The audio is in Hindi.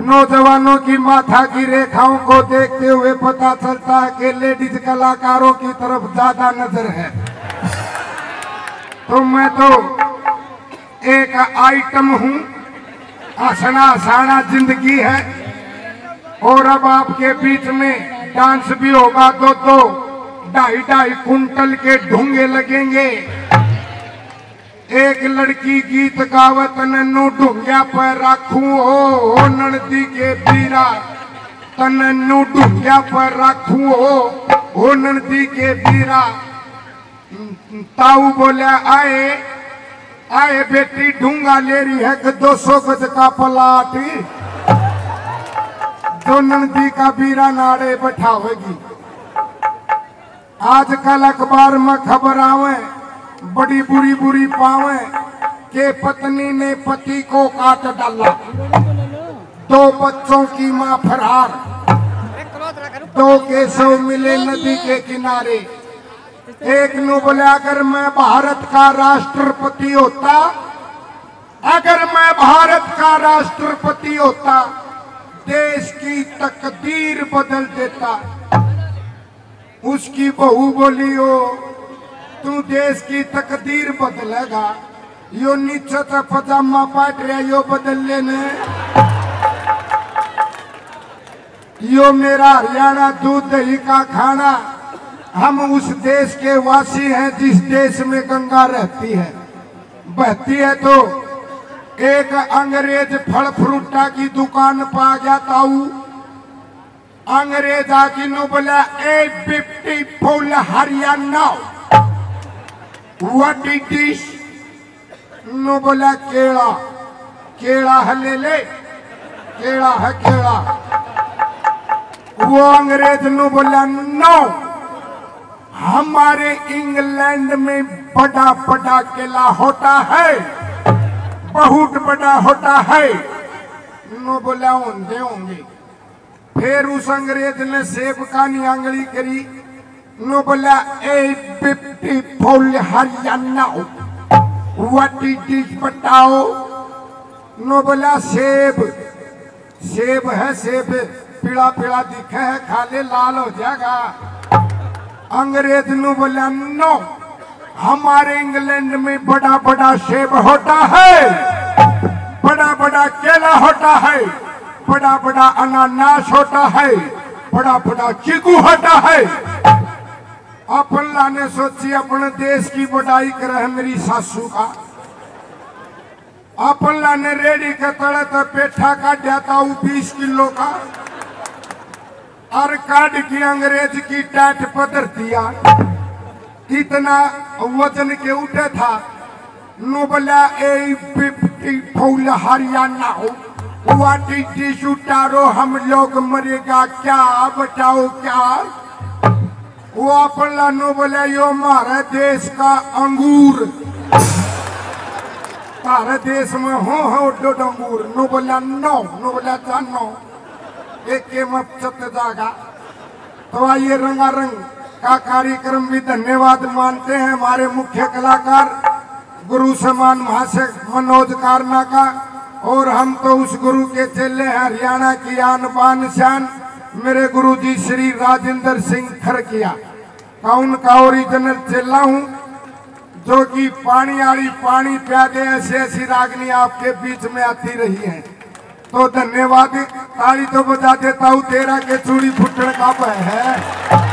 नौजवानों की माथा की रेखाओं को देखते हुए पता चलता है कि लेडीज कलाकारों की तरफ ज्यादा नजर है। तो मैं तो एक आइटम हूँ, आसना साना जिंदगी है। और अब आपके बीच में डांस भी होगा, तो ढाई ढाई कुंटल के ढोंगे लगेंगे। एक लड़की गीत गावत नन्नू ढोंगिया पर राखू हो ननदी के बीरा, तनन्नू ढोंगिया पर राखू हो ननदी के बीरा। ताऊ बोले आए आए बेटी ढूंगा ले रही है कि 200 गज का पलाट, तो नंदी का बीरा नाड़े बैठावेगी। आजकल अखबार में खबर आवे बड़ी बुरी बुरी पावे के पत्नी ने पति को काट डाला, 2 बच्चों की मां फरार, 2 के शव मिले नदी के किनारे। एक नु बोला अगर मैं भारत का राष्ट्रपति होता, अगर मैं भारत का राष्ट्रपति होता देश की तकदीर बदल देता। उसकी बहू बोली हो तू देश की तकदीर बदलेगा, यो नीचे से पजामा पाट रहा यो बदल लेने, यो मेरा हरियाणा दूध दही का खाना। हम उस देश के वासी हैं जिस देश में गंगा रहती है, बहती है। तो एक अंग्रेज फल फ्रूटा की दुकान पा गया ताऊ। अंग्रेज आकी नो बोला a beautiful Haryana what it is, नो बोला केला। केला है ले ले, केला है केला। वो अंग्रेज नो बोला नो, हमारे इंग्लैंड में बड़ा बड़ा केला होता है, बहुत बड़ा होता है। नो बोला होंगे होंगे। फिर उस अंग्रेज ने सेब का नियांगली करी, नो बोला a beautiful Haryana what it is बताओ। नो बोला सेब, सेब है सेब, पीला पीला दिखे है, खाले लाल हो जाएगा। अंग्रेज नो बोला नो, हमारे इंग्लैंड में बड़ा बड़ा सेब होता है, बड़ा बड़ा केला होता है, बड़ा बड़ा अनानास होता है, बड़ा बड़ा चीकू होता है। अपन लाने सोची अपने देश की बड़ाई करे मेरी सासू का। अपन लाने रेडी के तड़े तक पेठा का जाता 20 किलो का और काट की अंग्रेज की टाट पदर दिया, इतना वजन के उठे था। नो बोला a beautiful Haryana what it is उतारो, हम लोग मरेगा क्या बचाओ क्या। वो अपना नो बोला यो हमारे देश का अंगूर, तारे देश में हो दो अंगूर। नो बोला नो, नो बोला जानो एक मत जागा। तो आइए रंगारंग का कार्यक्रम भी धन्यवाद मानते हैं हमारे मुख्य कलाकार गुरु समान महाशय मनोज कारना का। और हम तो उस गुरु के चेले हैं हरियाणा की आन बान शान, मेरे गुरुजी श्री राजेंद्र सिंह खरकिया का उनका ओरिजिनल चेला हूँ, जो कि पानी आड़ी पानी प्यादे ऐसे ऐसी रागनी आपके बीच में आती रही है। तो धन्यवाद, ताली तो बजा देता हूँ तेरा के चूड़ी फुटन का है।